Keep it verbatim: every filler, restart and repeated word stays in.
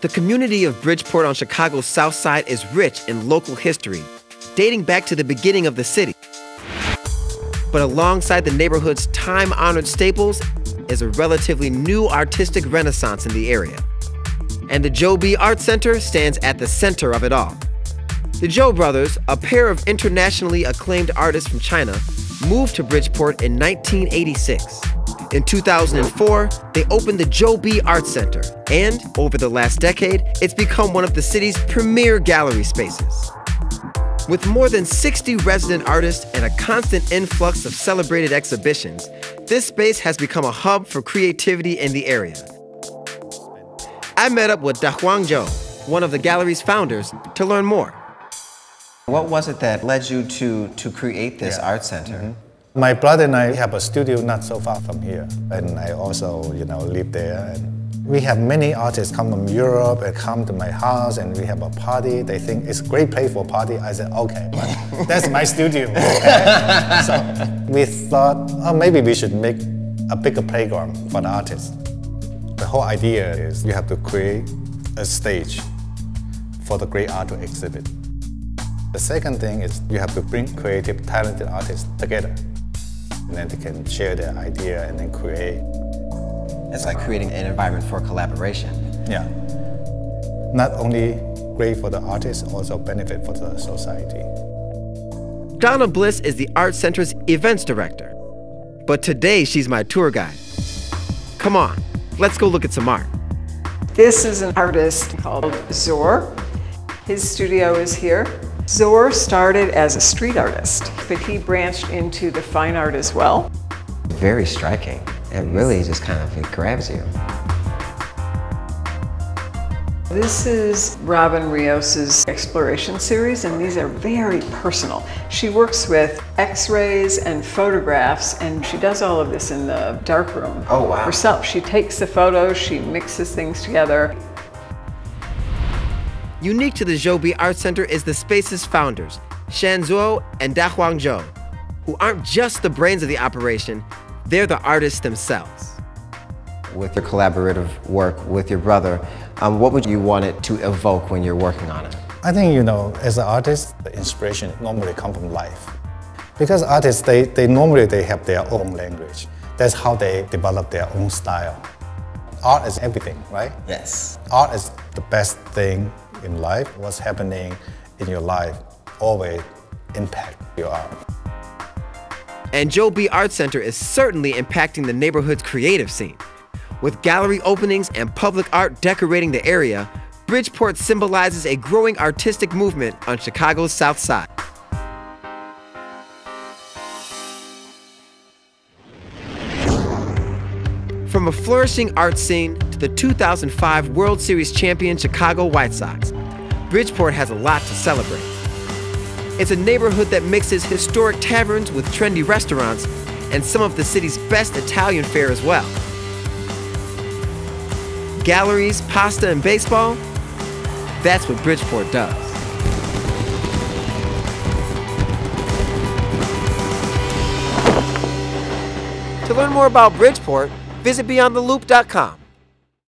The community of Bridgeport on Chicago's South Side is rich in local history, dating back to the beginning of the city. But alongside the neighborhood's time-honored staples is a relatively new artistic renaissance in the area. And the Zhou B Art Center stands at the center of it all. The Zhou Brothers, a pair of internationally acclaimed artists from China, moved to Bridgeport in nineteen eighty-six. In two thousand four, they opened the Zhou B Art Center, and over the last decade, it's become one of the city's premier gallery spaces. With more than sixty resident artists and a constant influx of celebrated exhibitions, this space has become a hub for creativity in the area. I met up with Da Huang Zhou, one of the gallery's founders, to learn more. What was it that led you to, to create this yeah. art center? Mm-hmm. My brother and I have a studio not so far from here, and I also, you know, live there. And we have many artists come from Europe and come to my house, and we have a party. They think it's a great place for a party. I said, okay, but that's my studio. Okay? So we thought, oh, maybe we should make a bigger playground for the artists. The whole idea is you have to create a stage for the great art to exhibit. The second thing is you have to bring creative, talented artists together. And then they can share their idea and then create. It's like creating an environment for collaboration. Yeah. Not only great for the artists, also benefit for the society. Donna Bliss is the Art Center's events director. But today she's my tour guide. Come on, let's go look at some art. This is an artist called Zor. His studio is here. Zor started as a street artist, but he branched into the fine art as well. Very striking. It really just kind of it grabs you. This is Robin Rios's exploration series, and these are very personal. She works with x-rays and photographs, and she does all of this in the darkroom oh, wow. herself. She takes the photos, she mixes things together. Unique to the Zhou B Art Center is the space's founders, Shen Zhu and Da Huang Zhou, who aren't just the brains of the operation, they're the artists themselves. With your collaborative work with your brother, um, what would you want it to evoke when you're working on it? I think, you know, as an artist, the inspiration normally comes from life. Because artists, they, they normally they have their own language. That's how they develop their own style. Art is everything, right? Yes. Art is the best thing in life. What's happening in your life always impacts your art. And Zhou B Art Center is certainly impacting the neighborhood's creative scene. With gallery openings and public art decorating the area, Bridgeport symbolizes a growing artistic movement on Chicago's South Side. From a flourishing art scene to the two thousand five World Series champion Chicago White Sox, Bridgeport has a lot to celebrate. It's a neighborhood that mixes historic taverns with trendy restaurants and some of the city's best Italian fare as well. Galleries, pasta, and baseball, that's what Bridgeport does. To learn more about Bridgeport, visit beyond the loop dot com.